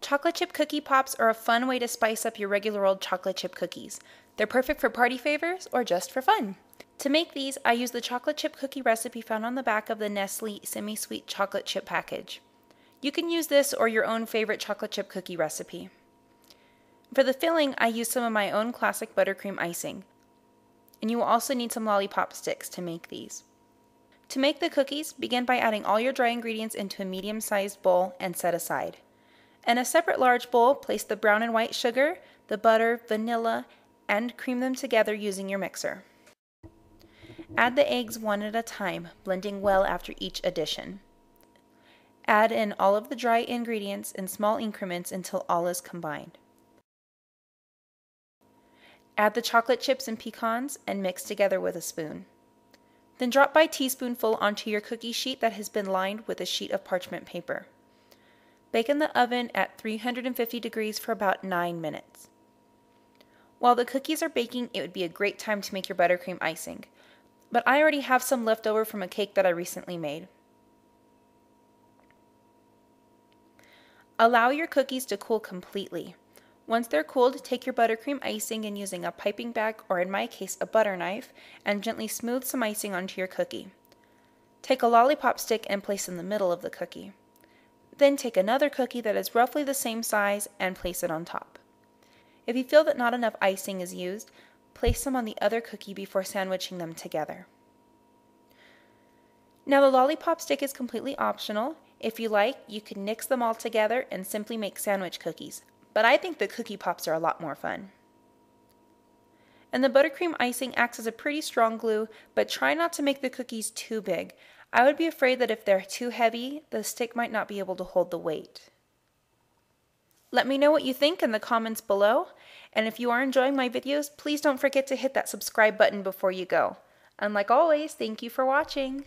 Chocolate chip cookie pops are a fun way to spice up your regular old chocolate chip cookies. They're perfect for party favors or just for fun. To make these, I use the chocolate chip cookie recipe found on the back of the Nestle semi-sweet chocolate chip package. You can use this or your own favorite chocolate chip cookie recipe. For the filling, I use some of my own classic buttercream icing. And you will also need some lollipop sticks to make these. To make the cookies, begin by adding all your dry ingredients into a medium-sized bowl and set aside. In a separate large bowl, place the brown and white sugar, the butter, vanilla, and cream them together using your mixer. Add the eggs one at a time, blending well after each addition. Add in all of the dry ingredients in small increments until all is combined. Add the chocolate chips and pecans and mix together with a spoon. Then drop by teaspoonful onto your cookie sheet that has been lined with a sheet of parchment paper. Bake in the oven at 350 degrees for about 9 minutes. While the cookies are baking, it would be a great time to make your buttercream icing, but I already have some left over from a cake that I recently made. Allow your cookies to cool completely. Once they're cooled, take your buttercream icing and using a piping bag, or in my case a butter knife, and gently smooth some icing onto your cookie. Take a lollipop stick and place in the middle of the cookie. Then take another cookie that is roughly the same size and place it on top. If you feel that not enough icing is used, place some on the other cookie before sandwiching them together. Now the lollipop stick is completely optional. If you like, you can mix them all together and simply make sandwich cookies. But I think the cookie pops are a lot more fun. And the buttercream icing acts as a pretty strong glue, but try not to make the cookies too big. I would be afraid that if they're too heavy, the stick might not be able to hold the weight. Let me know what you think in the comments below, and if you are enjoying my videos, please don't forget to hit that subscribe button before you go. And like always, thank you for watching.